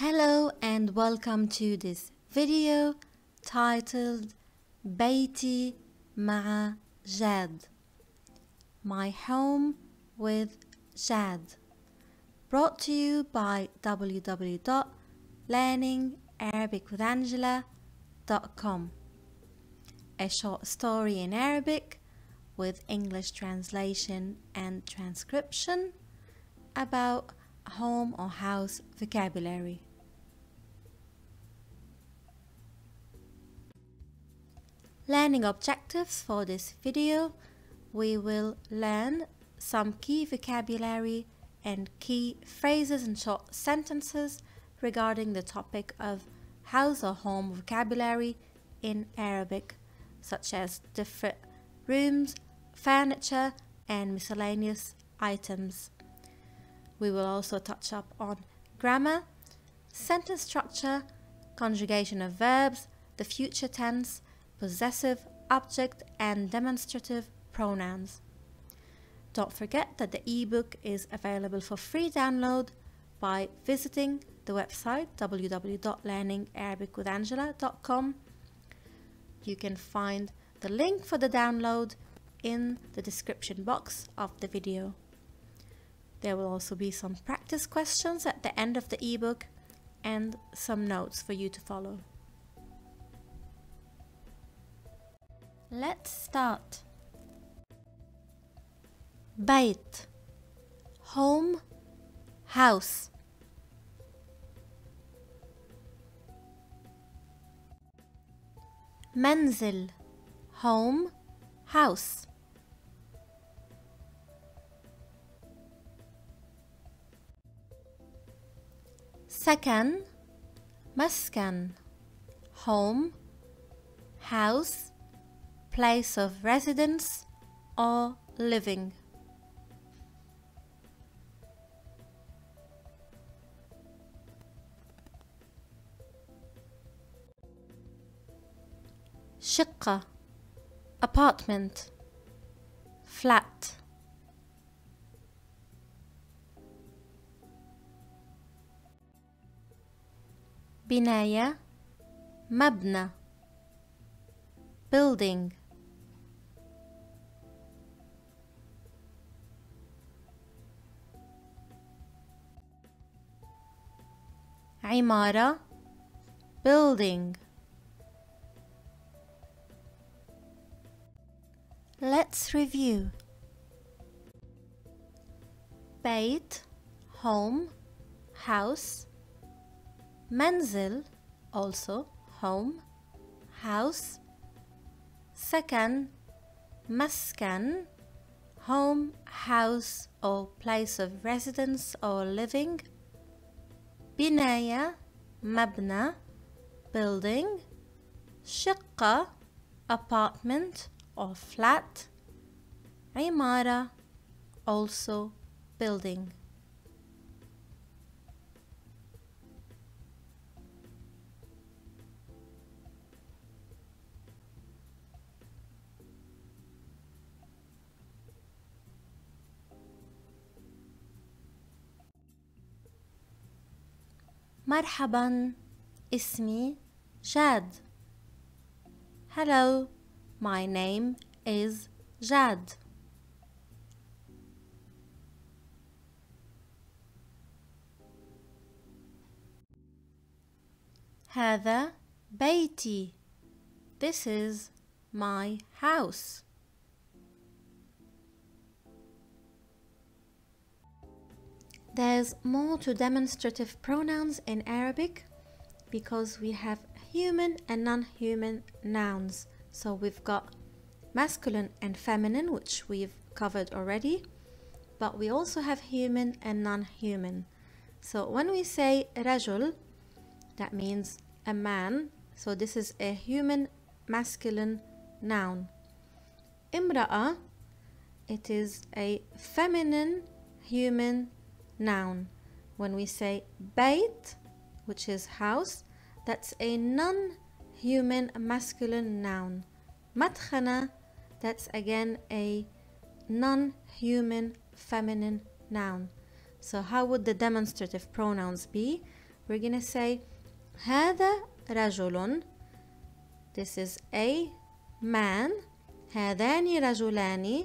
Hello and welcome to this video titled Beiti Ma Jad, My Home with Jad, brought to you by www.learningarabicwithangela.com. A short story in Arabic with English translation and transcription about home or house vocabulary. Learning objectives for this video: we will learn some key vocabulary and key phrases and short sentences regarding the topic of house or home vocabulary in Arabic, such as different rooms, furniture, and miscellaneous items. We will also touch up on grammar, sentence structure, conjugation of verbs, the future tense, possessive, object, and demonstrative pronouns. Don't forget that the ebook is available for free download by visiting the website www.learningarabicwithangela.com. You can find the link for the download in the description box of the video. There will also be some practice questions at the end of the ebook and some notes for you to follow. Let's start. Bait, home, house. Manzil, home, house. Sakan, maskan, home, house, place of residence or living. Shiqqa, apartment, flat. Binaya, mabna, building. Imara, building. Let's review. Bait, home, house. Manzil, also home, house. Sakan, maskan, home, house or place of residence or living. Binaya, mabna, building. Shiqqa, apartment or flat. Imara, also building. مرحبا, اسمي جاد. Hello, my name is Jad. هذا بيتي. This is my house. There's more to demonstrative pronouns in Arabic because we have human and non-human nouns. So we've got masculine and feminine, which we've covered already, but we also have human and non-human. So when we say رجل, that means a man. So this is a human masculine noun. امرأة, it is a feminine human noun. When we say bait, which is house, that's a non-human masculine noun. Matkhana, that's again a non-human feminine noun. So how would the demonstrative pronouns be? we're gonna say هذا رجل. This is a man. هذان رجلان.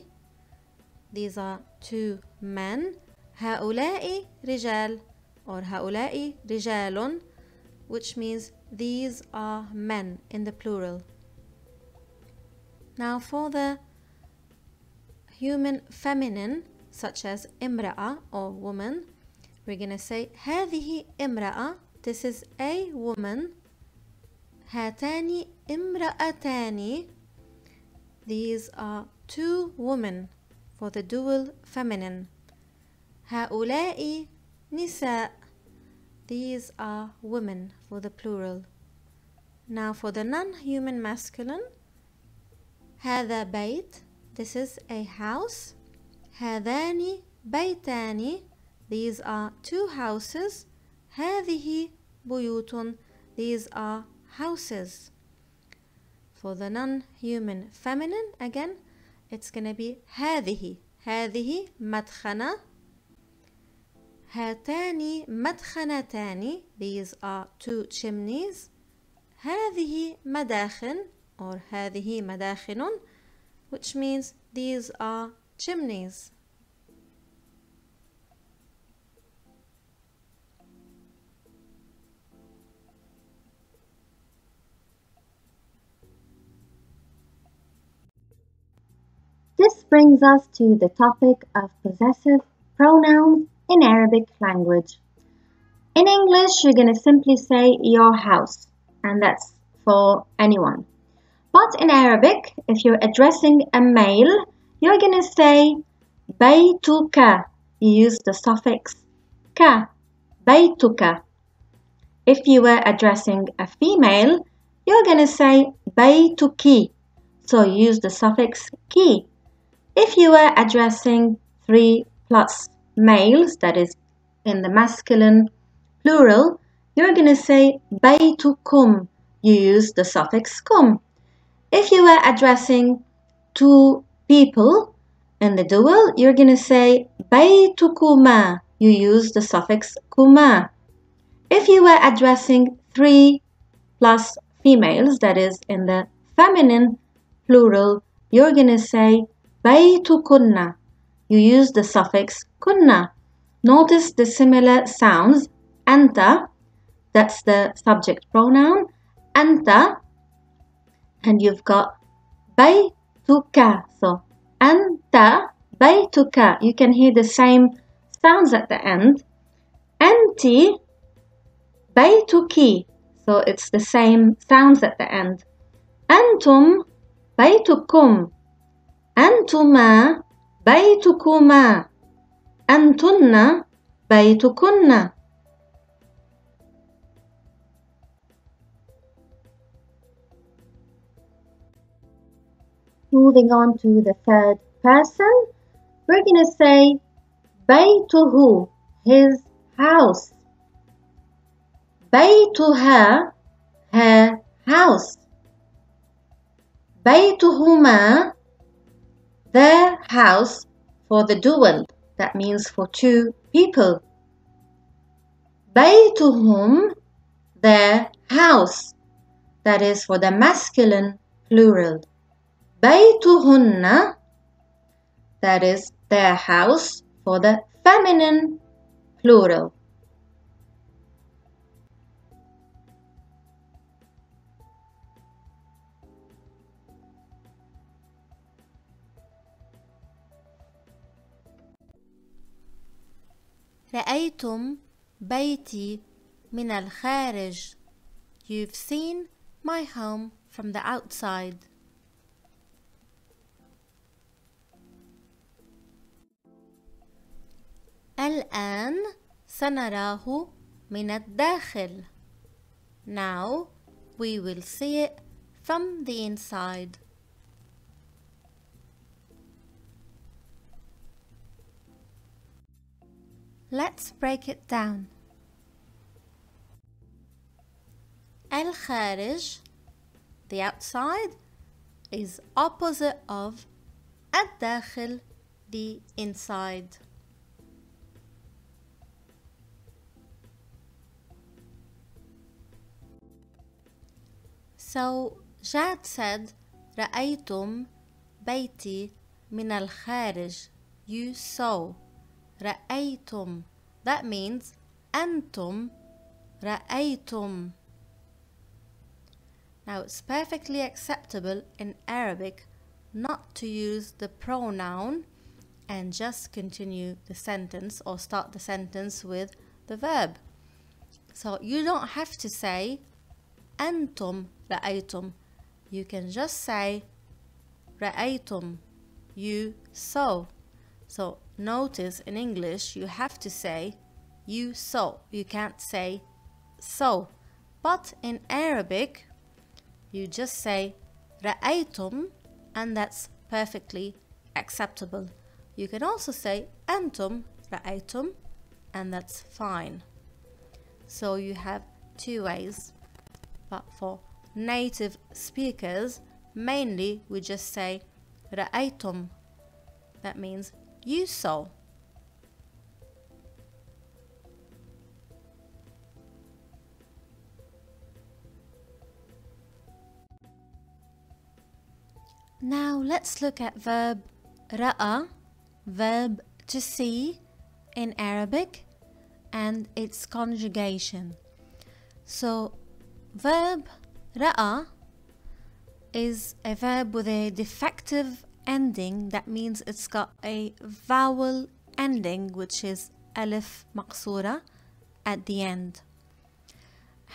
These are two men. هؤلاء رجال or هؤلاء رجال, which means these are men in the plural. Now for the human feminine, such as امرأة or woman, we're gonna say هذه امرأة. This is a woman. هاتان امرأتان. These are two women for the dual feminine. هؤلاء نساء. These are women for the plural. Now for the non-human masculine, هذا بيت. This is a house. هذان بيتان. These are two houses. هذه بيوت. These are houses. For the non-human feminine, again, it's gonna be هذه. هذه مدخنة. هاتان مدخنتان. These are two chimneys. هذه مداخن or هذه مداخن, which means these are chimneys. This brings us to the topic of possessive pronouns in Arabic language. In English, you're going to simply say your house, and that's for anyone. But in Arabic, if you're addressing a male, you're going to say بيتك. You use the suffix ka, بيتك. If you were addressing a female, you're going to say بيتك. So use the suffix ki. If you were addressing 3+ males, that is in the masculine plural, you're going to say بيتكم. You use the suffix kum. If you were addressing 2 people in the dual, you're going to say بيتكما. You use the suffix kuma. If you were addressing 3+ females, that is in the feminine plural, you're going to say بيتكن. You use the suffix kunna. Notice the similar sounds. Anta, that's the subject pronoun, anta, and you've got بيتك. So anta بيتك. You can hear the same sounds at the end. Anti بيتك. So it's the same sounds at the end. Antum بيتكم. أنتما بيتكما. أنتن بيتكن. Moving on to the third person, we're going to say بيته, his house. بيتها, her house. بيتهما, their house for the dual, that means for two people. بيتهم, their house, that is for the masculine plural. بيتهن, that is their house for the feminine plural. رأيتم بيتي من الخارج. You've seen my home from the outside. الآن سنراه من الداخل. Now we will see it from the inside. Let's break it down. الخارج, the outside, is opposite of الداخل, the inside. So Jad said, رأيتم بيتي من الخارج. You saw. رأيتم. That means أنتم رأيتم. Now it's perfectly acceptable in Arabic not to use the pronoun and just continue the sentence or start the sentence with the verb. So you don't have to say أنتم رأيتم. You can just say رأيتم. You saw. So notice in English you have to say you saw. You can't say so. But in Arabic you just say رأيتم and that's perfectly acceptable. You can also say أنتم رأيتم and that's fine. So you have two ways. But for native speakers, mainly we just say رأيتم. That means you saw. Now let's look at verb ra'a, verb to see in Arabic, and its conjugation. So verb ra'a is a verb with a defective ending. That means it's got a vowel ending, which is alif maqsura at the end.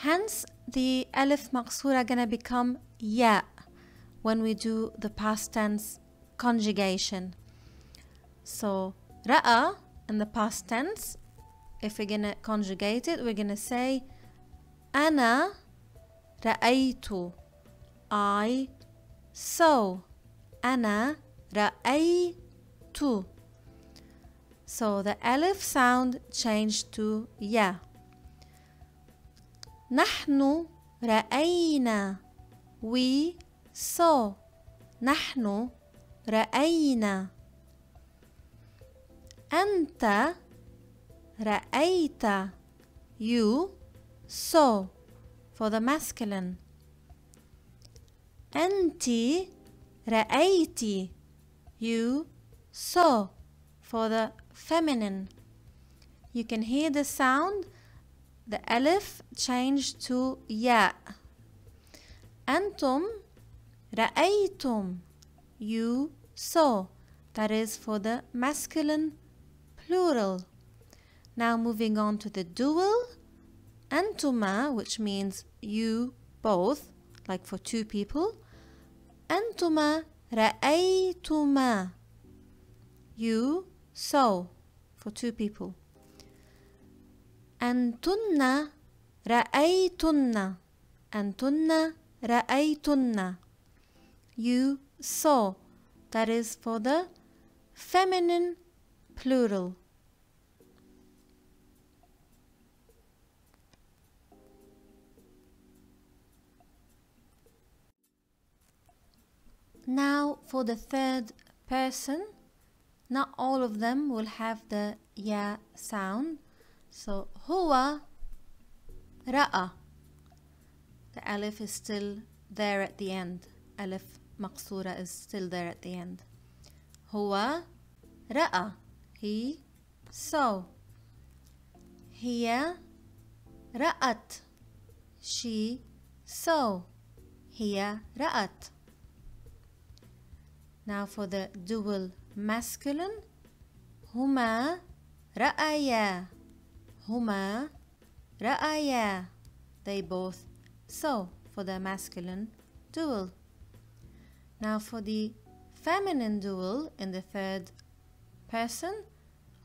Hence the alif maqsura gonna become ya when we do the past tense conjugation. So ra'a in the past tense, if we're gonna conjugate it, we're gonna say ana ra'aytu. I saw. Ana ra'aytu. So the alif sound changed to ya. Nahnu ra'ayna. We saw. Nahnu ra'ayna. Anta ra'ayta. You saw. For the masculine. Anti ra'ayti. You saw. For the feminine. You can hear the sound. The alif changed to ya. Antum ra'aytum. You saw. That is for the masculine plural. Now moving on to the dual. Antuma, which means you both, like for two people. Antuma ra'aytuma. You saw. For two people. Antunna ra'aytunna. Antunna ra'aytunna. You saw. That is for the feminine plural. Now for the third person, not all of them will have the ya sound. So huwa ra'a. The alif is still there at the end. Alif maqsura is still there at the end. Huwa ra'a. He saw. Hiya ra'at. She saw. Hiya ra'at. Now for the dual masculine. Huma ra'aya. Huma ra'aya. They both saw. For the masculine dual. Now for the feminine dual in the third person.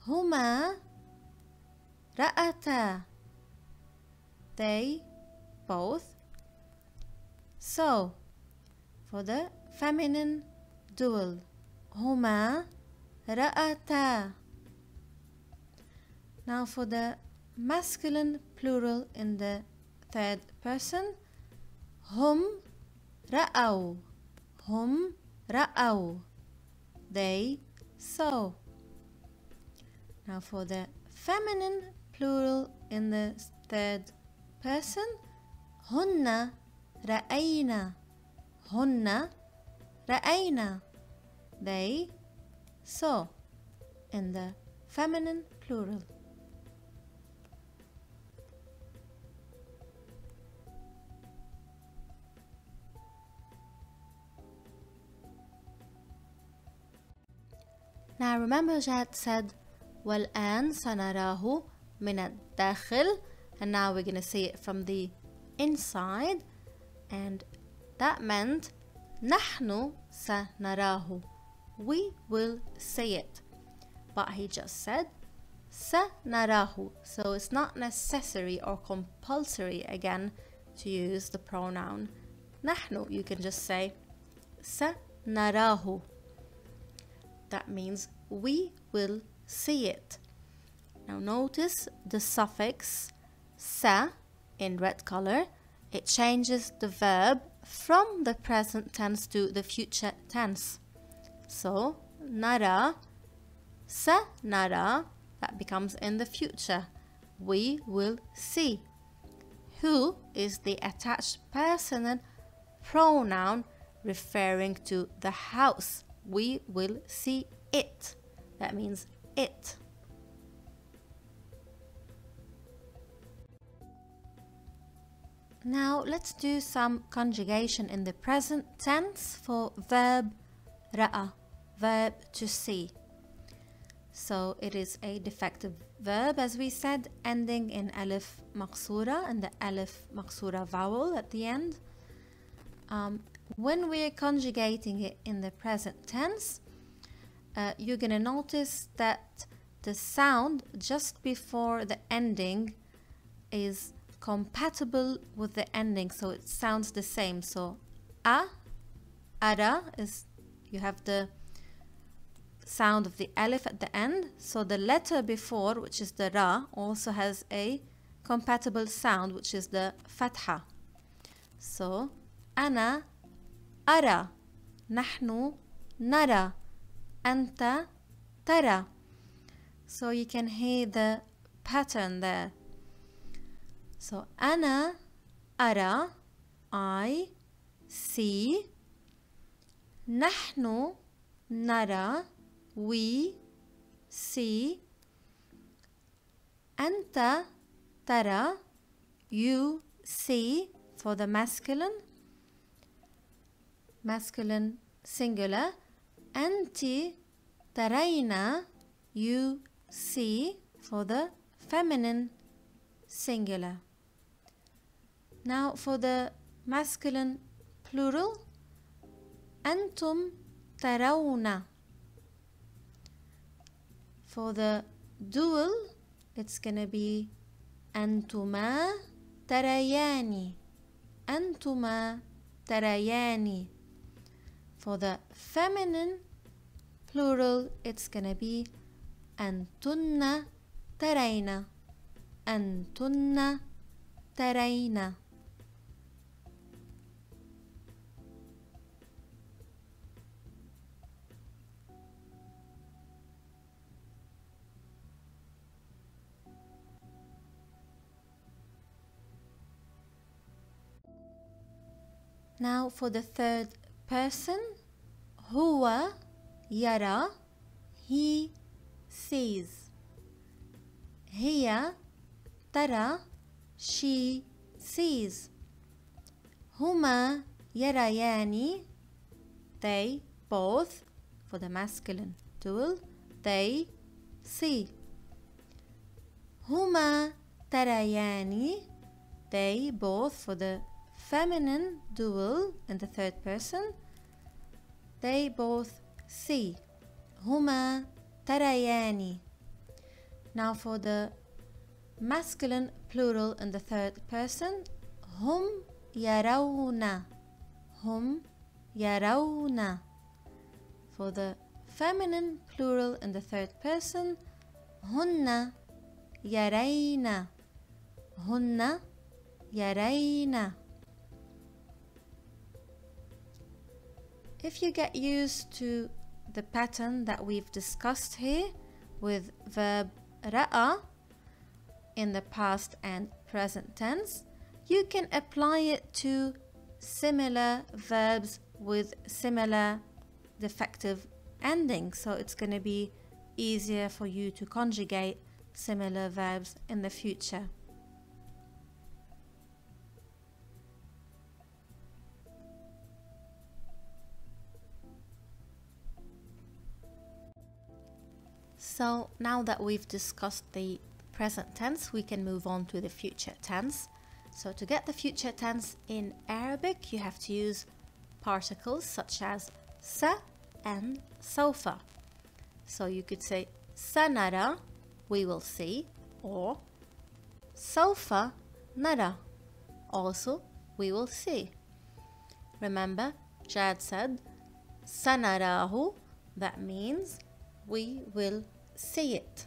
Huma ra'ata. They both saw. For the feminine dual. Huma ra'ata. Now for the masculine plural in the third person. Hum ra'aw. Hum ra'aw. They saw. Now for the feminine plural in the third person. Hunna رأينا. هن رأينا. They saw in the feminine plural. Now remember Jad said وَالْآنْ سَنَرَاهُ مِنَ الدَّاخِلِ, and now we're going to see it from the inside, and that meant نَحْنُ سَنَرَاهُ, we will see it, but he just said سَنَرَاهُ, so it's not necessary or compulsory again to use the pronoun نَحْنُ. You can just say سَنَرَاهُ. That means we will see it. Now notice the suffix sa in red color. It changes the verb from the present tense to the future tense. So nara, sa nara, that becomes in the future. We will see. Who is the attached personal pronoun referring to the house. We will see it. That means it. Now let's do some conjugation in the present tense for verb ra'a, verb to see. So it is a defective verb, as we said, ending in alif maqsura and the alif maqsura vowel at the end. When we are conjugating it in the present tense, you're going to notice that the sound just before the ending is compatible with the ending, so it sounds the same. So a, ara, is, you have the sound of the alif at the end, so the letter before, which is the ra, also has a compatible sound, which is the fatha. So ana ara, nahnu nara, anta tara. So you can hear the pattern there. So ana ara, I see, nahnu nara, we see, anta tara, you see for the masculine singular, anti taraina, you see for the feminine singular. Now for the masculine plural, antum tarawna. For the dual, it's gonna be antuma tarayani, antuma tarayani. For the feminine plural, it's gonna be antunna tarayna, antunna tarayna. Now for the third person, huwa yara, he sees, hiya tara, she sees, huma yarayani, they both, for the masculine dual, they see, huma tarayani, they both for the feminine dual in the third person, they both see, huma tarayani. Now for the masculine plural in the third person, hum yarawna, hum yarawna. For the feminine plural in the third person, hunna yarayna, hunna yarayna. If you get used to the pattern that we've discussed here with verb ra'a in the past and present tense, you can apply it to similar verbs with similar defective endings, so it's going to be easier for you to conjugate similar verbs in the future. So now that we've discussed the present tense, we can move on to the future tense. So to get the future tense in Arabic, you have to use particles such as sa and sofa. So you could say sanara, we will see, or sofa nara, also we will see. Remember, Jad said sanarahu, that means we will see it.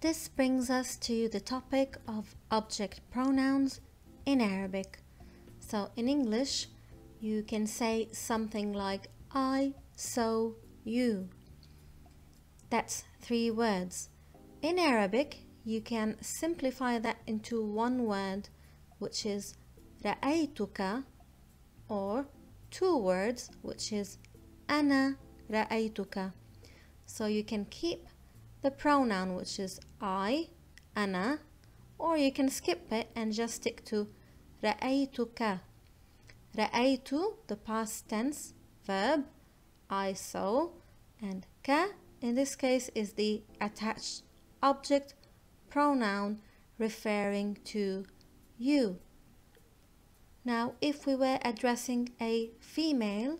This brings us to the topic of object pronouns in Arabic. So in English, you can say something like I, so, you. That's three words. In Arabic, you can simplify that into one word, which is ra'aytuka, or two words, which is ana ra'aytuka. So you can keep the pronoun, which is I, ana, or you can skip it and just stick to ra'aytuka. Ra'aytu, the past tense verb, I saw, and ka, in this case, is the attached object pronoun referring to you. Now, if we were addressing a female,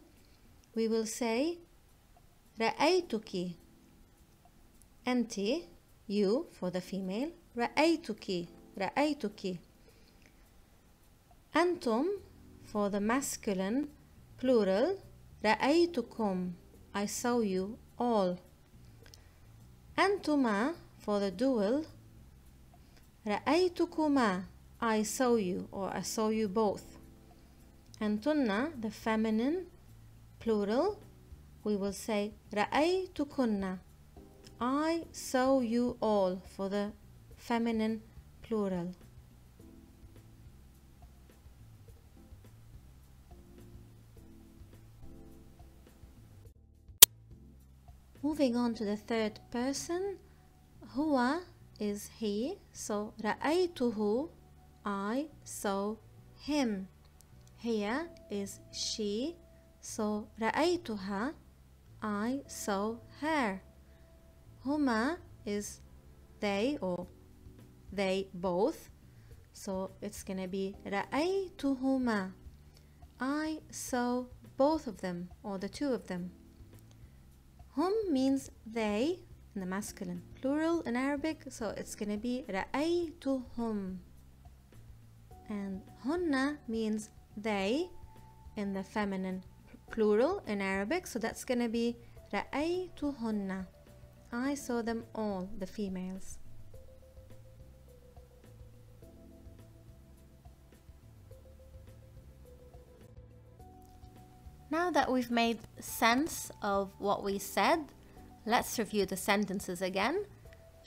we will say ra'aytuki. Enti, you, for the female, ra'aytuki, ra'aytuki. Antum, for the masculine, plural, ra'aytukum, I saw you all. Antuma, for the dual, ra'aytukuma, I saw you, or I saw you both. Antunna, the feminine, plural, we will say ra'aytukunna, I saw you all, for the feminine plural. Moving on to the third person, huwa is he, so ra'aytuhu, I saw him. Hiya is she, so ra'aytuha, I saw her. Huma is they, or they both, so it's going to be ra'aytuhuma, I saw both of them, or the two of them. Hum means they in the masculine plural in Arabic, so it's going to be ra'aytuhum. And hunna means they in the feminine plural in Arabic, so that's going to be ra'aytuhunna, I saw them all, the females. Now that we've made sense of what we said, let's review the sentences again.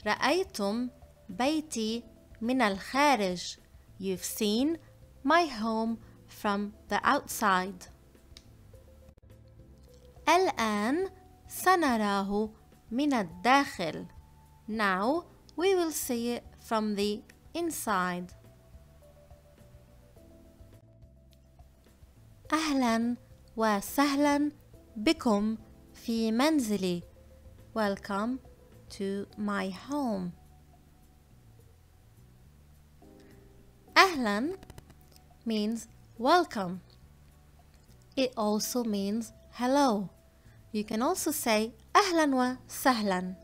Ra'aytum beiti min al-kharij. You've seen my home from the outside. Al-an sanarahu min al-dakhil. Now we will see it from the inside. Ahlan وسهلا بكم في منزلي. Welcome to my home. أهلا means welcome. It also means hello. You can also say أهلا وسهلا.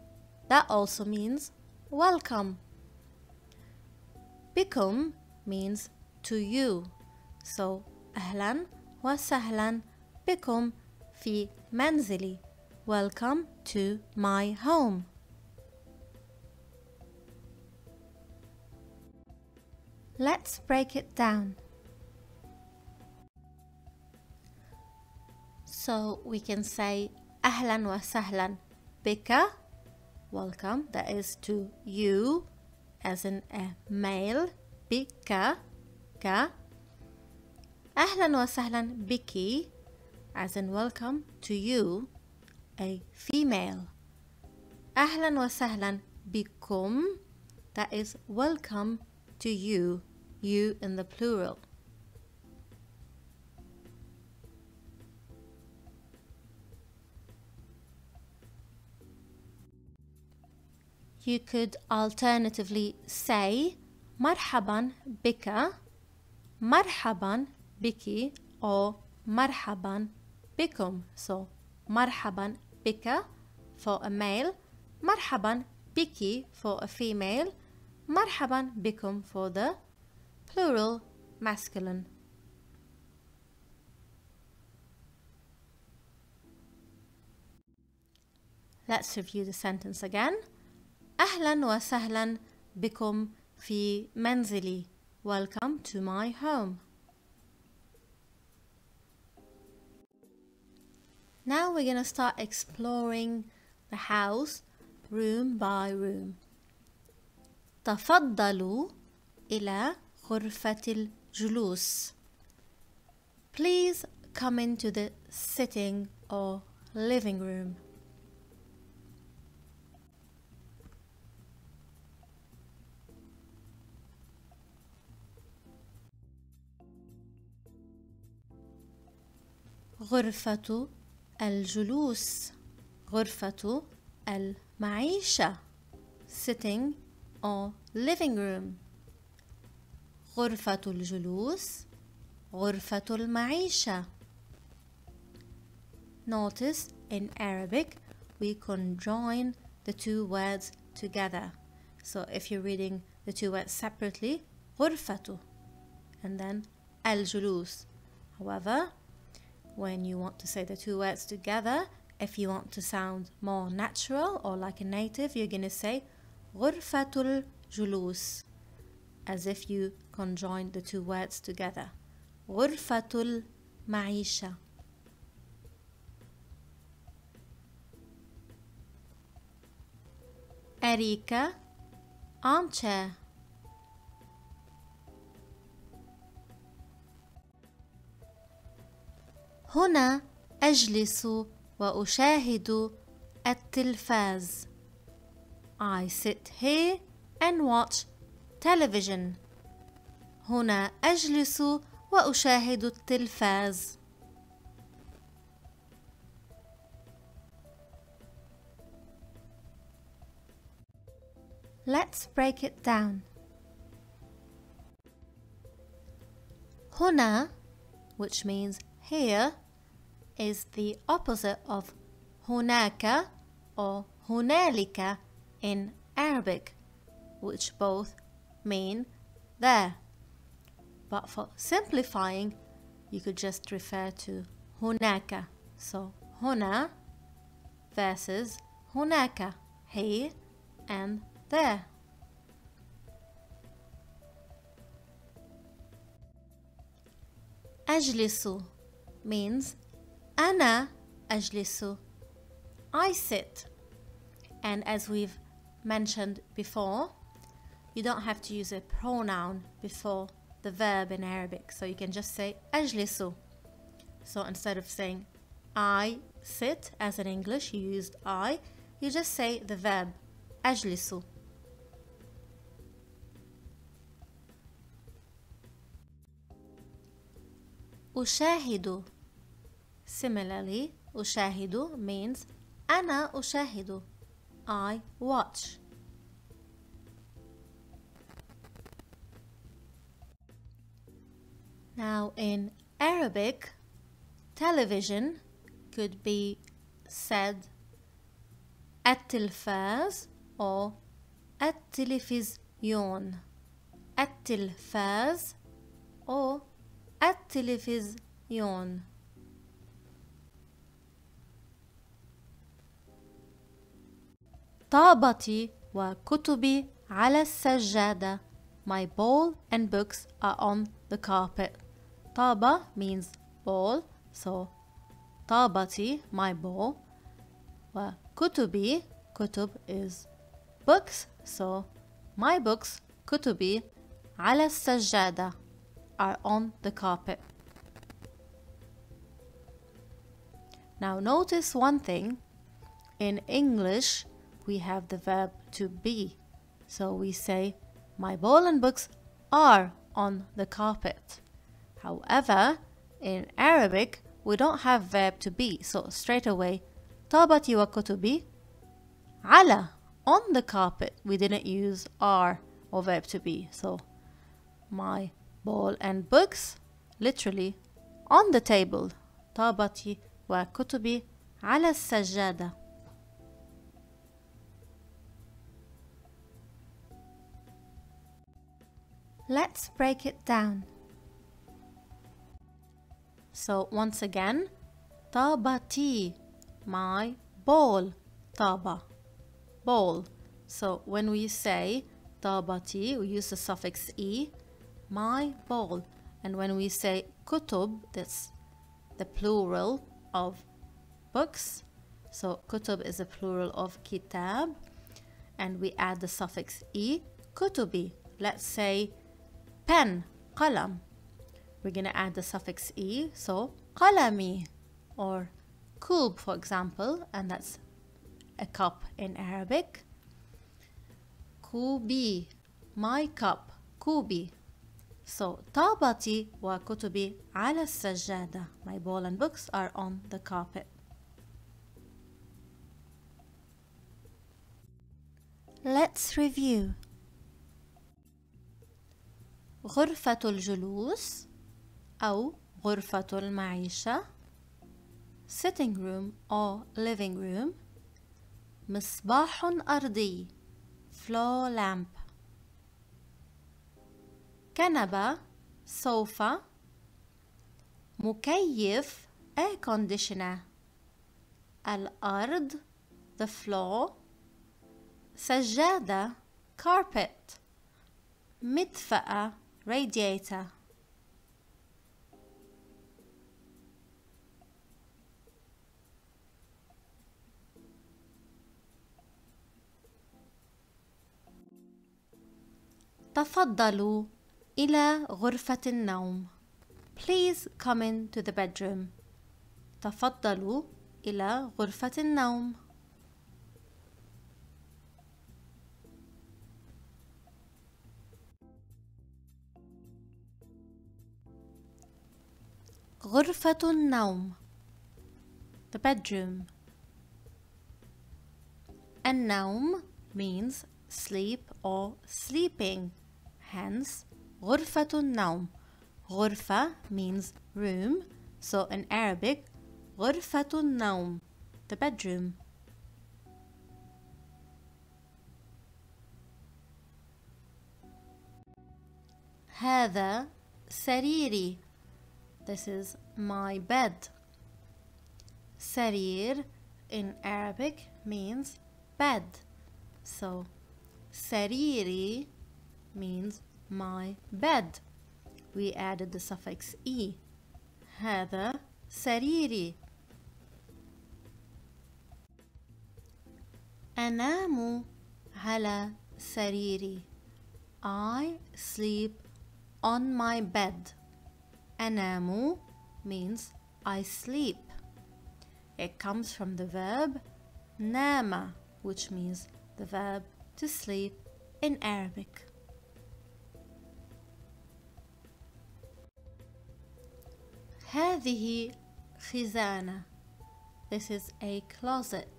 That also means welcome. بكم means to you. So أهلا وسهلا بكم في منزلي. Welcome to my home. Let's break it down. So we can say Ahlan wa sahlan bika, welcome, that is to you as in a male, bika, ka. Ahlan wa sahlan biki as in welcome to you, a female. Ahlan wa sahlan bikum, that is welcome to you, you in the plural. You could alternatively say marhaban biki or marhaban bikum. So marhaban bika for a male, marhaban biki for a female, marhaban bikum for the plural masculine. Let's review the sentence again. Ahlan wa sahlan bikum fi manzili. Welcome to my home. Now we're going to start exploring the house room by room. Tafaddalu ila ghurfatil julus. Please come into the sitting or living room. غرفة الجلوس، غرفة المعيشة، sitting or living room. غرفة الجلوس، غرفة المعيشة. Notice in Arabic we conjoin the two words together. So if you're reading the two words separately, غرفة and then الجلوس. However, when you want to say the two words together, if you want to sound more natural or like a native, you're going to say غرفة الجلوس, as if you conjoined the two words together. غرفة المعيشة. أريكة armchair. هنا أجلس وأشاهد التلفاز. I sit here and watch television. هنا أجلس وأشاهد التلفاز. Let's break it down. هنا, which means here, is the opposite of hunaka or hunalika in Arabic, which both mean there. But for simplifying, you could just refer to hunaka. So huna versus hunaka, here and there. Ajlisu means Ana ajlisu, I sit. And as we've mentioned before, you don't have to use a pronoun before the verb in Arabic. So you can just say ajlisu. So instead of saying I sit as in English, you used I, you just say the verb ajlisu. Ushahidu. Similarly, ushahidu means ana ushahidu, I watch. Now in Arabic, television could be said at-tilfaz or at-telefizyon. At-tilfaz or at-telefizyon. طابتي وكتبي على السجادة. My bowl and books are on the carpet. طابة means bowl, so طابتي my bowl وكتبي كتب is books so my books كتبي على السجادة are on the carpet. Now notice one thing. In English we have the verb to be. So we say my bowl and books are on the carpet. However, in Arabic we don't have verb to be. So straight away طابتي وكتبي على on the carpet. We didn't use are or verb to be. So my bowl and books literally on the table. طابتي وكتبي على السجادة. Let's break it down. So once again, طابتي my bowl, طابة bowl. So when we say طابتي we use the suffix e, my bowl, and when we say كتب that's the plural of books. So كتب is a plural of كتاب, and we add the suffix e, كتبي. Let's say pen, قلم. We're gonna add the suffix e, so قلمي or كوب for example, and that's a cup in Arabic. كوبي my cup, كوبي. So طابتي وكتبي على السجادة. My bowl and books are on the carpet. Let's review. غرفة الجلوس أو غرفة المعيشة, sitting room or living room. مصباح أرضي, floor lamp. كنبة, sofa. مكيف, air conditioner. الأرض, the floor. سجادة, carpet. مدفأة, radiator. تفضلوا إلى غرفة النوم. Please come into the bedroom. تفضلوا إلى غرفة النوم. غرفة النوم, the bedroom. النوم means sleep or sleeping. Hence, غرفة النوم. غرفة means room. So in Arabic, غرفة النوم, the bedroom. هذا سريري. This is my bed. سرير in Arabic means bed. So, سريري means my bed. We added the suffix e. هذا سريري. أنام على سريري. I sleep on my bed. أنام means I sleep. It comes from the verb نام, which means the verb to sleep in Arabic. هذه خزانة. This is a closet.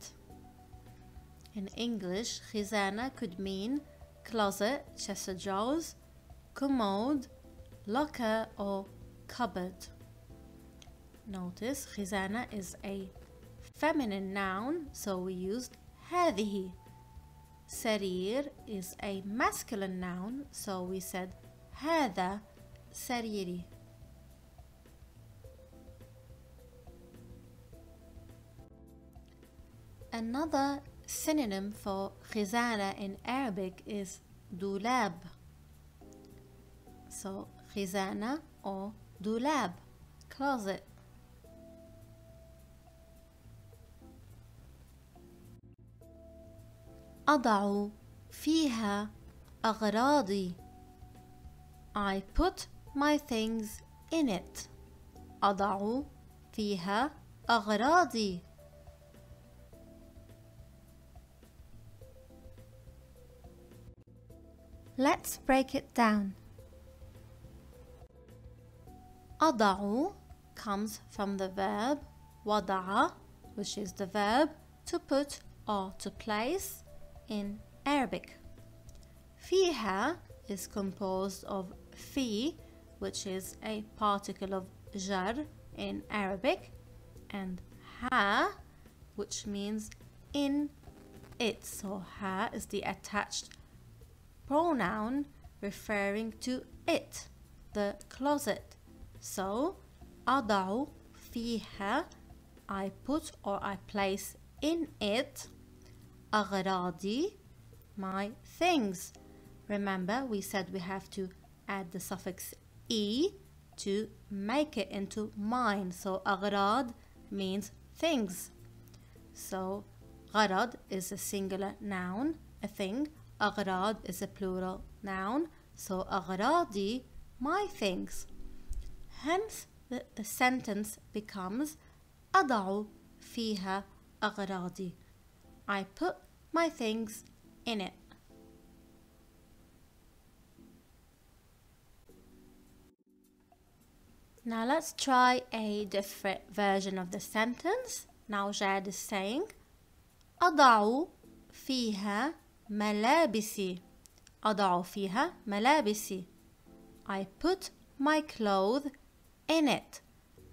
In English, خزانة could mean closet, chest of drawers, commode, locker or cupboard. Notice خزانة is a feminine noun, so we used هذه. سرير is a masculine noun, so we said هذا سريري. Another synonym for خزانة in Arabic is دولاب. So خزانة or دولاب, closet. أضع فيها أغراضي. I put my things in it. أضع فيها أغراضي. Let's break it down. أضع comes from the verb وضع, which is the verb to put or to place in Arabic. فيها is composed of في, which is a particle of jar in Arabic, and ha, which means in it. So ha is the attached pronoun referring to it, the closet. So أضع فيها, I put or I place in it, أغراضي, my things. Remember, we said we have to add the suffix e to make it into mine. So أغراض means things. So غرض is a singular noun, a thing. أغراض is a plural noun. So أغراضي, my things. Hence the sentence becomes أضع فيها أغراضي. I put my things in it. Now let's try a different version of the sentence. Now Jad is saying أضع فيها ملابسي. أضع فيها ملابسي. I put my clothes in it.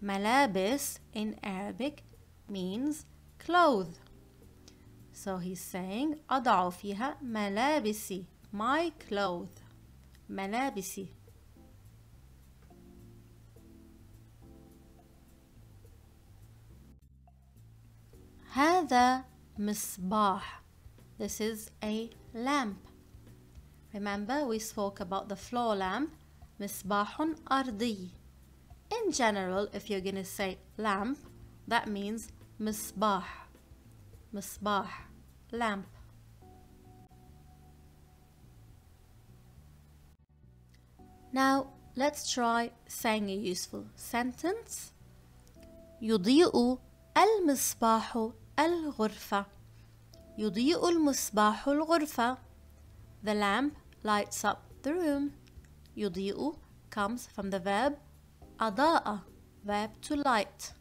Malabis in Arabic means clothes. So he's saying أضع فيها ملابسي, my clothes. ملابسي. هذا مصباح. This is a lamp. Remember, we spoke about the floor lamp. مصباح أرضي. In general, if you're gonna say lamp, that means مصباح. مصباح, lamp. Now let's try saying a useful sentence. يضيء المصباح الغرفة. يضيء المصباح الغرفة. The lamp lights up the room. يضيء comes from the verb أضاء, verb to light.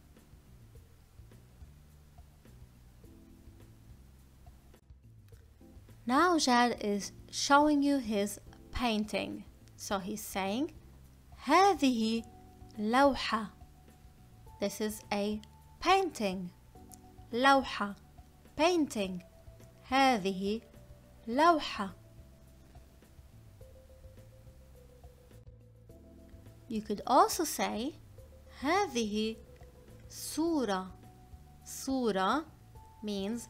Now Jad is showing you his painting. So he's saying هذه لوحة. This is a painting. لوحة, painting. هذه لوحة. You could also say هذه صورة. صورة means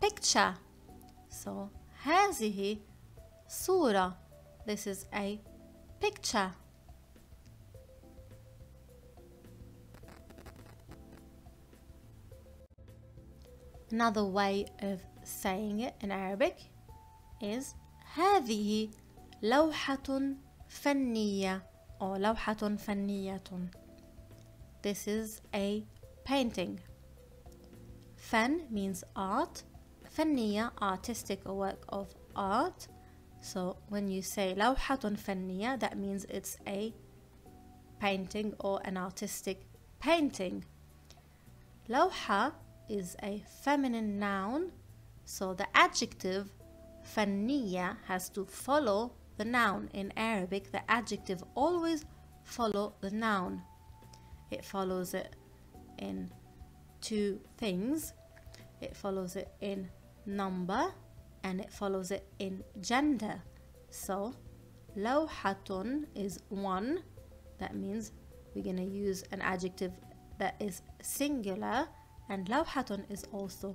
picture. So هذه صورة. This is a picture. Another way of saying it in Arabic is هذه لوحة فنية or لوحة فنية. This is a painting. فن means art. فنية, artistic or work of art. So when you say لوحة فنية, that means it's a painting or an artistic painting. لوحة is a feminine noun, so the adjective فنية has to follow the noun. In Arabic, the adjective always follow the noun. It follows it in two things. It follows it in number and it follows it in gender. So لوحة is one. That means we're going to use an adjective that is singular, and لوحة is also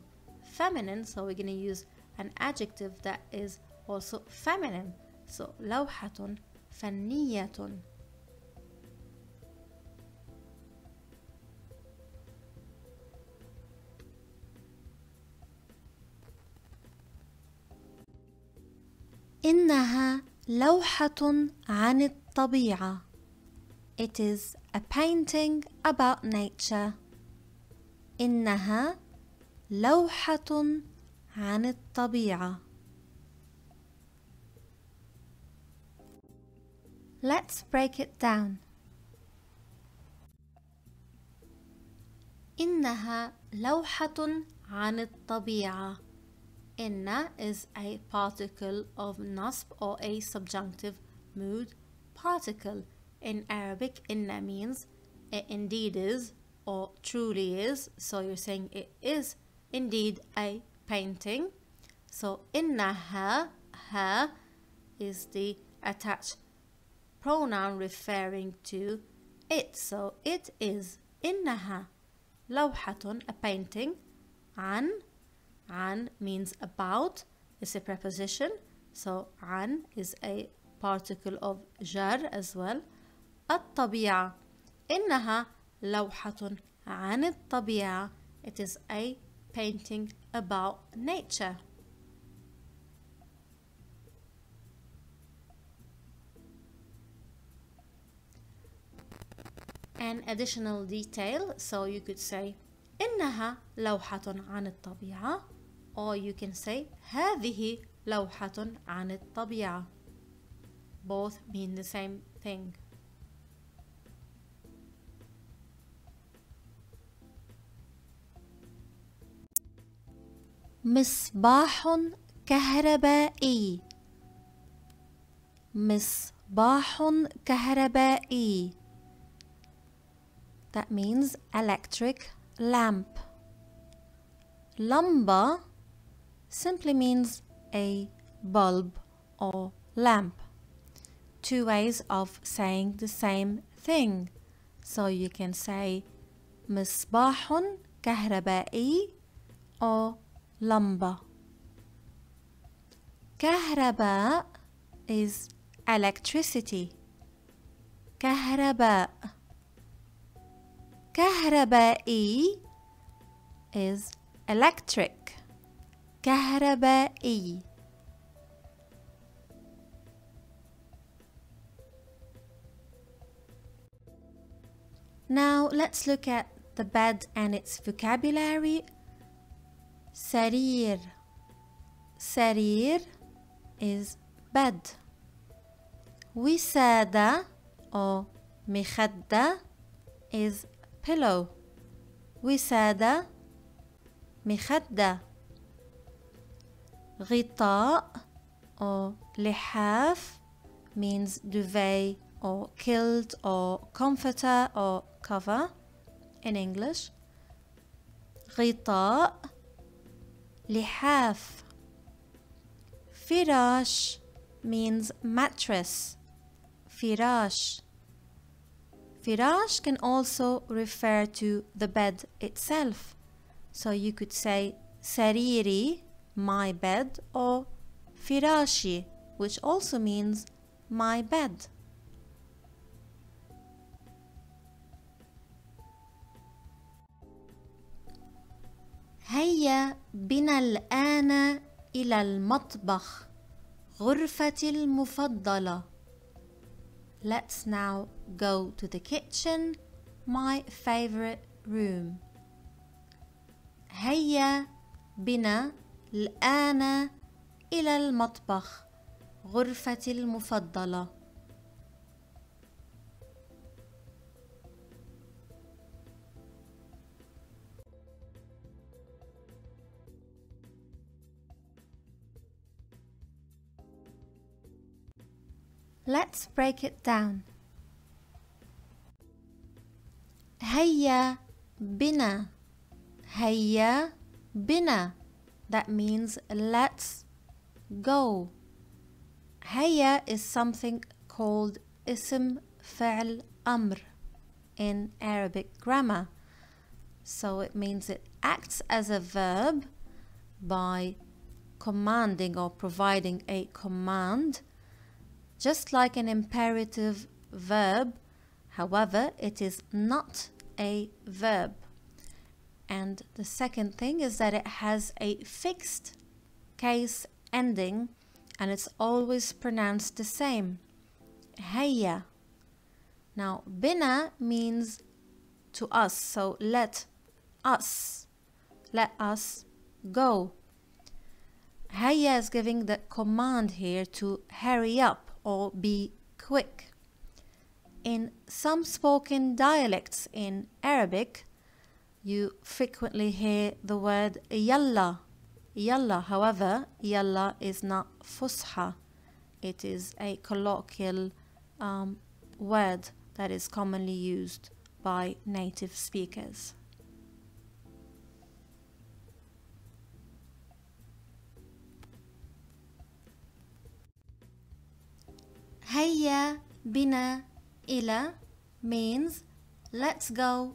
feminine, so we're going to use an adjective that is also feminine. So لوحة فنية. إنها لوحة عن الطبيعة. It is a painting about nature. إنها لوحة عن الطبيعة. Let's break it down. إنها لوحة عن الطبيعة. Inna is a particle of nasb or a subjunctive mood particle. In Arabic, inna means it indeed is or truly is. So you're saying it is indeed a painting. So innaha, ha is the attached pronoun referring to it. So it is innaha lawhatun, a painting. An means about, it's a preposition, so an is a particle of jar as well. الطبيعة, إنها لوحة عن الطبيعة. It is a painting about nature. An additional detail, so you could say إنها لوحة عن الطبيعة, or you can say هذه لوحة عن الطبيعة. Both mean the same thing. مصباح كهربائي. مصباح كهربائي. That means electric lamp. Lamba simply means a bulb or lamp. Two ways of saying the same thing. So you can say مصباح كهربائي or lamba. كهرباء is electricity. كهرباء. كهربائي is electric. كهربائي. Now let's look at the bed and its vocabulary. سرير. سرير is bed. وسادة or مخدة is pillow. وسادة, مخدة. غطاء or لحاف means duvet or kilt or comforter or cover in English. غطاء, لحاف. فراش means mattress. فراش. Firash can also refer to the bed itself. So you could say sariri, my bed, or firashi, which also means my bed. هيا بنا الآن إلى المطبخ غرفتي المفضلة. Let's now go to the kitchen, my favorite room. هيا بنا الآن إلى المطبخ غرفتي المفضلة. Let's break it down. هيا بنا. هيا بنا. That means let's go. هيا is something called اسم فعل أمر in Arabic grammar. So it means it acts as a verb by commanding or providing a command, just like an imperative verb. However, it is not a verb. And the second thing is that it has a fixed case ending and it's always pronounced the same. Hayya. Now, bina means to us, so let us go. Hayya is giving the command here to hurry up or be quick. In some spoken dialects in Arabic, you frequently hear the word yalla. Yalla, however, yalla is not fusha. It is a colloquial word that is commonly used by native speakers. Hayya bina ila means let's go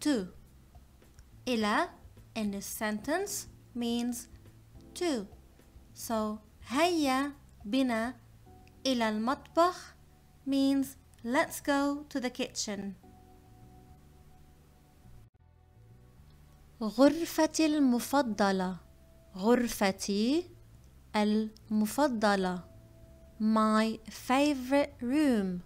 to. Ila in this sentence means to. So hayya bina ila al-matbakh means let's go to the kitchen. غرفتي المفضلة. غرفتي المفضلة. My favorite room.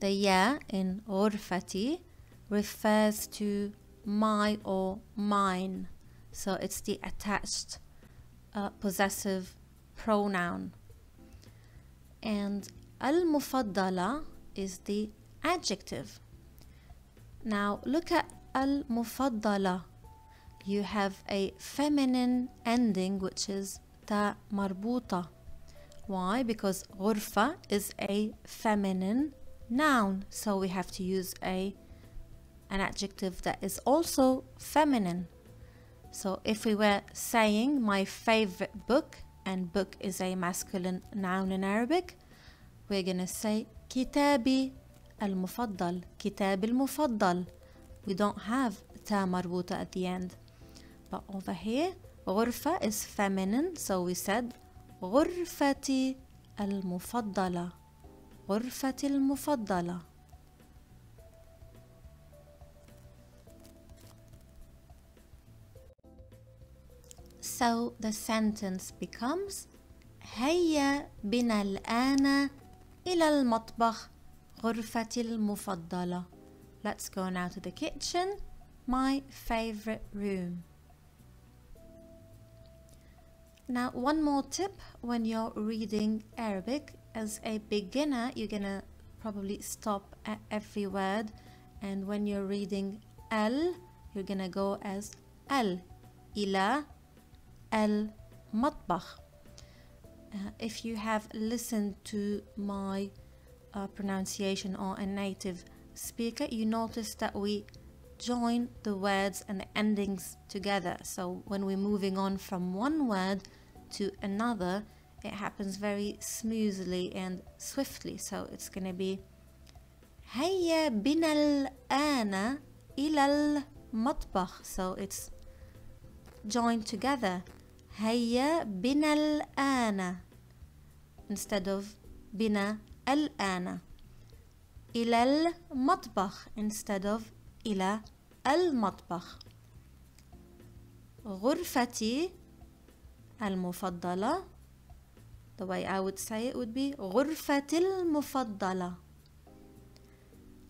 The ya in غرفتي refers to my or mine. So it's the attached possessive pronoun. And al-mufaddala is the adjective. Now look at al-mufaddala. You have a feminine ending which is ta marbuta. Why? Because ghurfa is a feminine noun. So we have to use an adjective that is also feminine. So if we were saying my favorite book, and book is a masculine noun in Arabic, we're gonna say kitabi al-mufaddal, kitab al-mufaddal. We don't have ta marbuta at the end. But over here, ghurfa is feminine, so we said ghurfati al-mufaddala. Ghurfati al-mufaddala. So the sentence becomes هيا بنا الآن إلى المطبخ غرفتي المفضلة. Let's go now to the kitchen, my favorite room. Now one more tip when you're reading Arabic. As a beginner, you're gonna probably stop at every word, and when you're reading al, you're gonna go as al, ila, al-matbakh. If you have listened to my pronunciation or a native speaker, you notice that we join the words and the endings together. So when we're moving on from one word to another, it happens very smoothly and swiftly. So it's going to be Hayya bina al-ana ila al-matbakh. So it's joined together. Hayya bina al-ana instead of bina al-ana. Ila al-matbakh instead of ila al-matbakh. Ghurfati al-mufaddala. The way I would say it would be ghurfati al-mufaddala.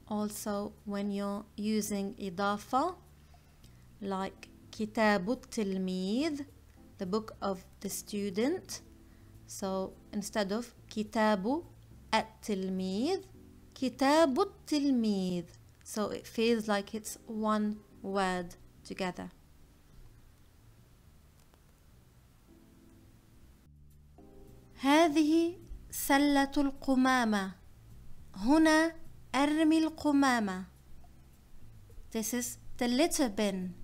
Also, when you're using idafa, like kitabu al-tilmid, the book of the student. So instead of kitabu at-tilmid, kitabu al-tilmid. So it feels like it's one word together. هذه سلة القمامة. هنا أرمي القمامة. This is the litter bin.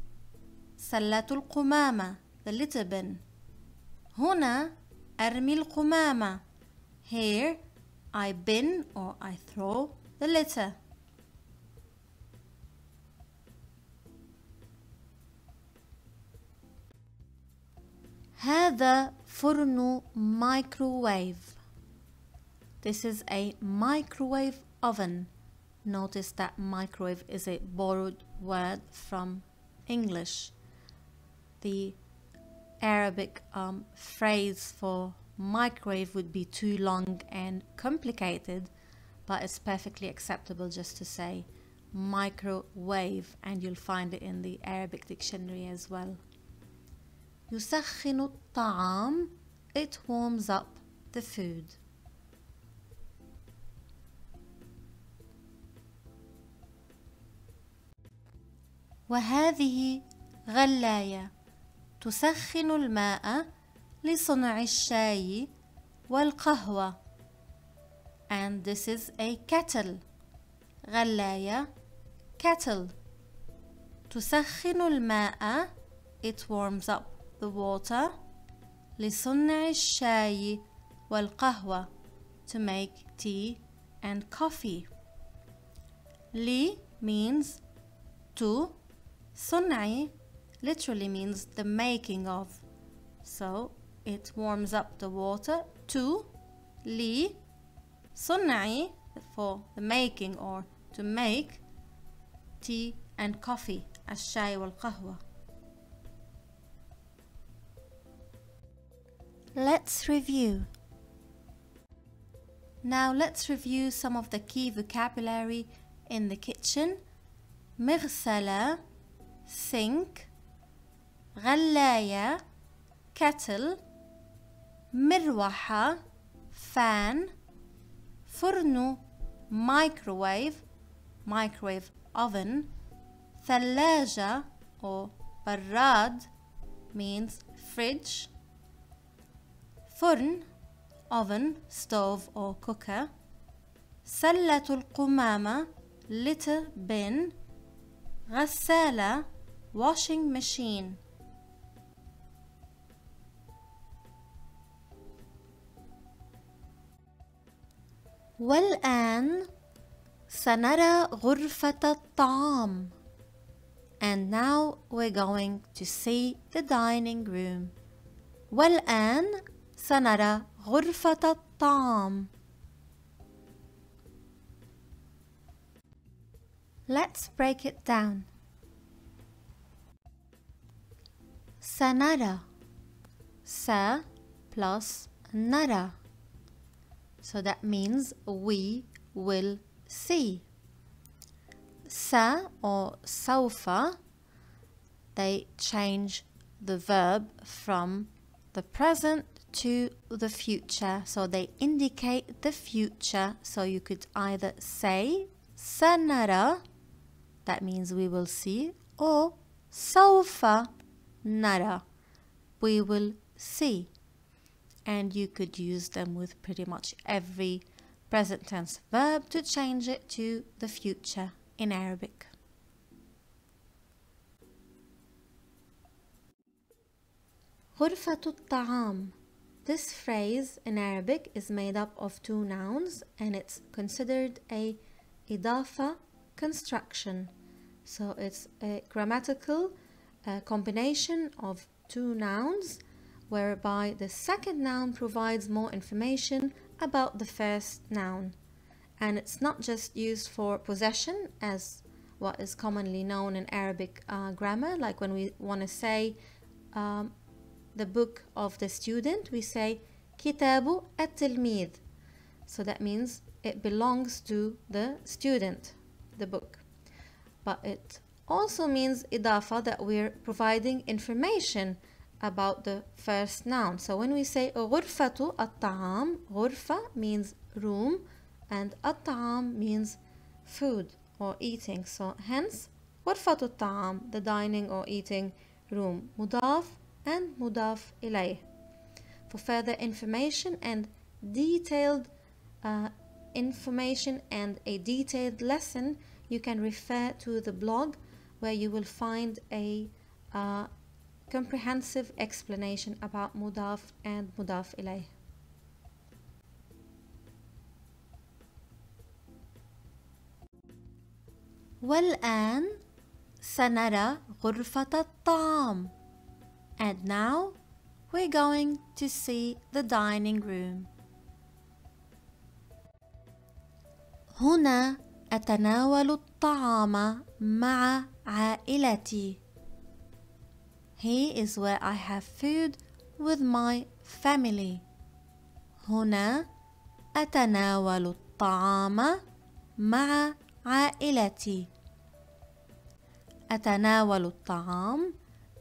سلة القمامة. The litter bin. هنا أرمي القمامة. Here I bin or I throw the litter. هذا فرن microwave. This is a microwave oven. Notice that microwave is a borrowed word from English. The Arabic phrase for microwave would be too long and complicated, but it's perfectly acceptable just to say microwave, and you'll find it in the Arabic dictionary as well. يسخن الطعام, it warms up the food. وهذه غلاية تسخن الماء لصنع الشاي والقهوة. And this is a kettle. غلاية, kettle. تسخن الماء, it warms up the water. لصنع الشاي والقهوة, to make tea and coffee. لي means to. صنعي literally means the making of. So it warms up the water to li. صنعي for the making or to make tea and coffee. الشاي والقهوة. Let's review. Now let's review some of the key vocabulary in the kitchen. مغسلة, sink. غلاية, kettle. مروحة, fan. فرن, microwave, microwave oven. ثلاجة or براد means fridge. فرن, oven, stove or cooker. سلة القمامة, litter bin. غسالة, washing machine. والآن سنرى غرفة الطعام. And now we're going to see the dining room. والآن سنرى غرفة الطعام. Let's break it down. سنرى, sa plus nara. So that means we will see. Sa or sawfa, they change the verb from the present to the future. So they indicate the future. So you could either say sanara, that means we will see, or sawfa nara, we will see. And you could use them with pretty much every present tense verb to change it to the future in Arabic. غرفة الطعام. This phrase in Arabic is made up of two nouns, and it's considered a idafa construction. So it's a grammatical combination of two nouns, whereby the second noun provides more information about the first noun. And it's not just used for possession, as what is commonly known in Arabic grammar, like when we want to say the book of the student, we say kitabu at-tilmid. So that means it belongs to the student, the book. But it also means idafa, that we're providing information about the first noun. So when we say غرفة الطعام, غرفة means room and الطعام means food or eating. So hence غرفة الطعام, the dining or eating room. مضاف and مضاف إليه. For further information and detailed information and a detailed lesson, you can refer to the blog, where you will find a comprehensive explanation about mudaf and mudaf ilayh. والآن سنرى غرفة الطعام. And now we're going to see the dining room. هنا أتناول الطعام مع عائلتي. Here is where I have food with my family. هنا أتناول الطعام مع عائلتي. أتناول الطعام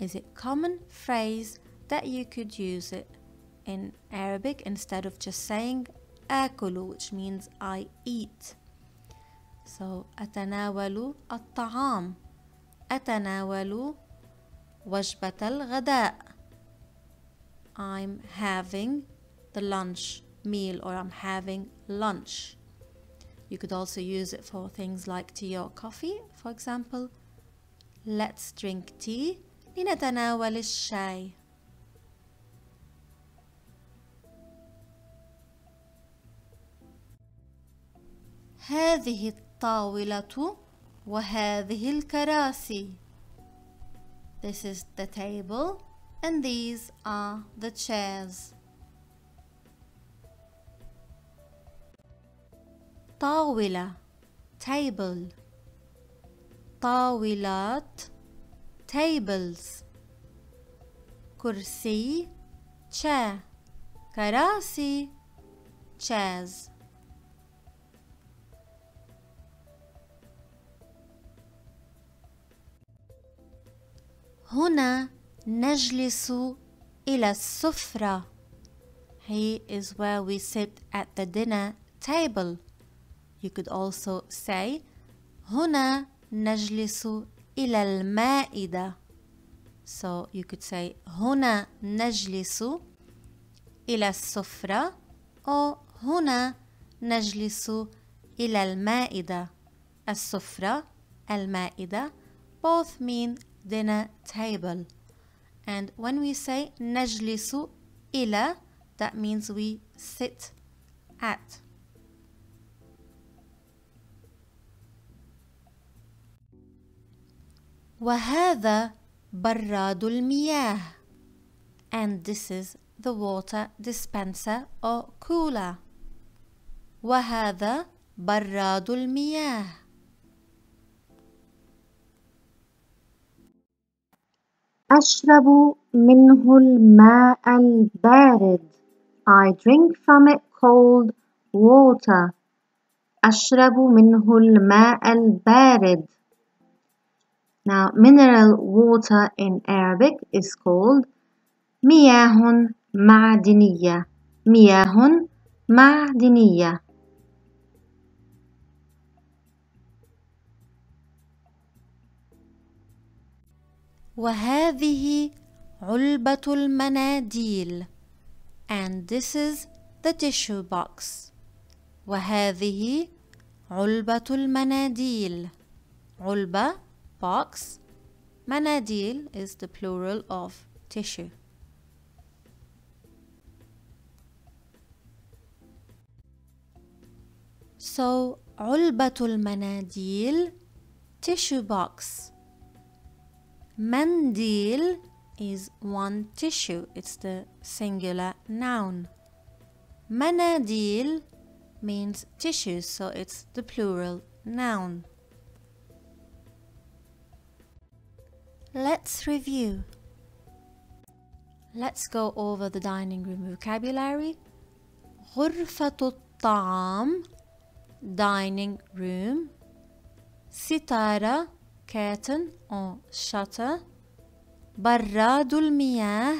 is a common phrase that you could use it in Arabic instead of just saying آكل, which means I eat. So أتناول الطعام, أتناول وجبة الغداء. I'm having the lunch meal, or I'm having lunch. You could also use it for things like tea or coffee. For example, let's drink tea. لنتناول الشاي. هذه الطاولة وهذه الكراسي. This is the table and these are the chairs. طاولة table, طاولات tables, كرسي chair, كراسي chairs. هنا نجلس إلى السفرة. Here is where we sit at the dinner table. You could also say هنا نجلس إلى المائدة. So you could say هنا نجلس إلى السفرة or هنا نجلس إلى المائدة. السفرة, المائدة, both mean dinner table. And when we say نجلس إلى, that means we sit at. وهذا براد المياه, and this is the water dispenser or cooler. وهذا براد المياه. أشرب منه الماء البارد. I drink from it cold water. أشرب منه الماء البارد. Now, mineral water in Arabic is called مياه معدنية. مياه معدنية. وهذه علبة المناديل, and this is the tissue box. وهذه علبة المناديل. علبة box, مناديل is the plural of tissue. So علبة المناديل, tissue box. Mandil is one tissue, it's the singular noun. Manadil means tissues, so it's the plural noun. Let's review. Let's go over the dining room vocabulary. غرفة الطعام, dining room. ستارة, curtain or shutter. براد المياه,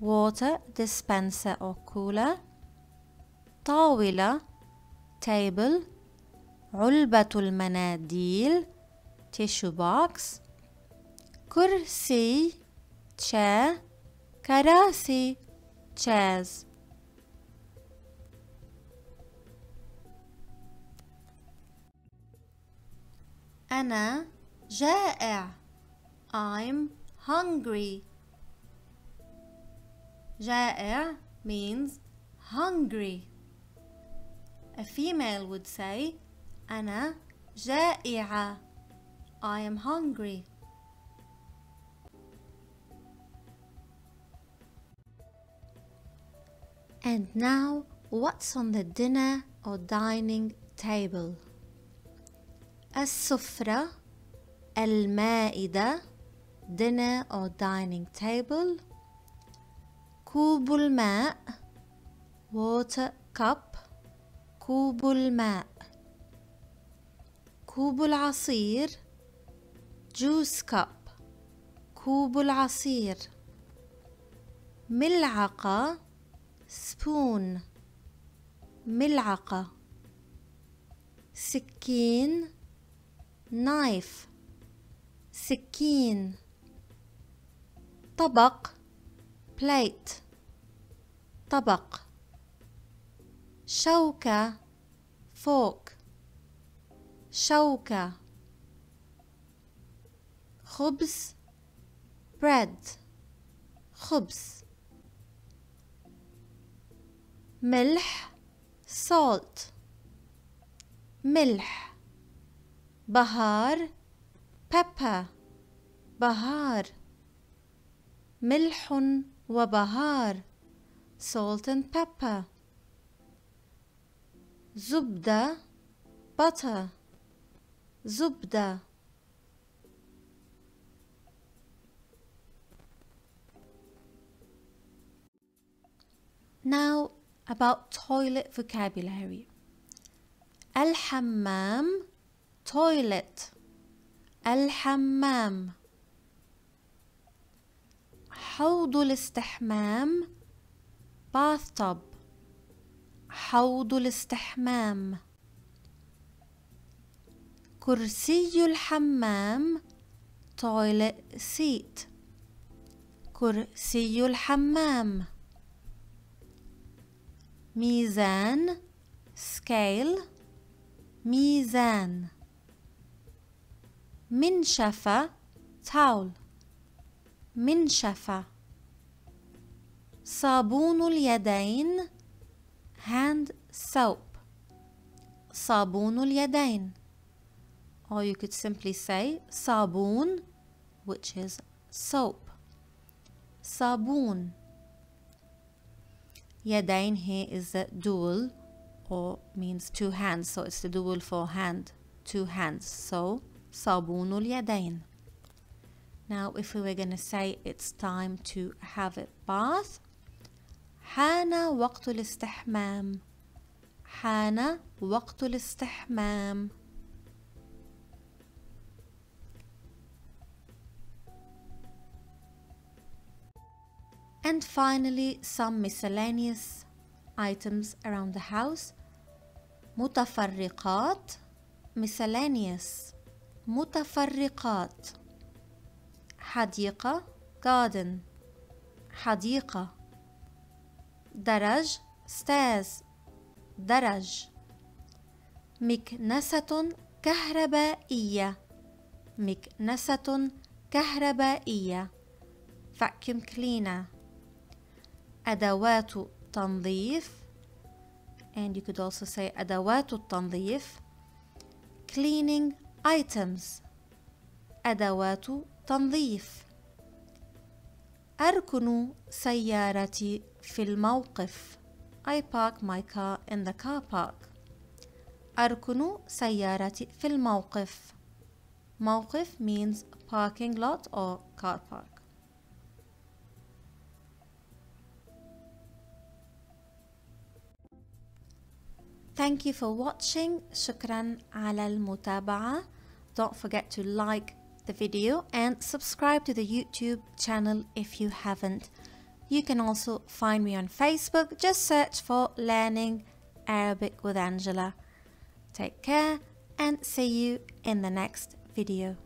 water dispenser or cooler. طاولة, table. علبة المناديل, tissue box. كرسي, chair. كراسي, chairs. أنا جائع. I'm hungry. جائع means hungry. A female would say أنا جائعة. I am hungry. And now, what's on the dinner or dining table? السفرة, المائدة, dinner or dining table. كوب الماء, water cup, كوب الماء. كوب العصير juice cup. كوب العصير. ملعقة spoon. ملعقة. سكين knife. سكين. طبق plate. طبق. شوكة fork. شوكة. خبز bread. خبز. ملح salt. ملح. بهار pepper. بهار. ملح وبهار salt and pepper. زبدة butter. زبدة. Now about toilet vocabulary. الحمام toilet. الحمام. حوض الاستحمام bathtub. حوض الاستحمام. كرسي الحمام toilet seat. كرسي الحمام. ميزان scale. ميزان. منشفة towel. منشفة. صابون اليدين hand soap. صابون اليدين. Or you could simply say sabun, which is soap. Sabun. Yadain here is the dual, or means two hands, so it's the dual for hand, two hands. So sabunul yadain. Now if we were going to say it's time to have a bath, hana waqtul istihmam. Hana waqtul istihmam. And finally, some miscellaneous items around the house. متفرقات miscellaneous. متفرقات. حديقة garden. حديقة. درج stairs. درج. مكنسة كهربائية. مكنسة كهربائية. vacuum cleaner. أدوات تنظيف, and you could also say أدوات التنظيف. cleaning items. أدوات تنظيف. أركن سيارتي في الموقف. I park my car in the car park. أركن سيارتي في الموقف. موقف means parking lot or car park. Thank you for watching. شكرا على المتابعة. Don't forget to like the video and subscribe to the YouTube channel if you haven't. You can also find me on Facebook. Just search for Learning Arabic with Angela. Take care and see you in the next video.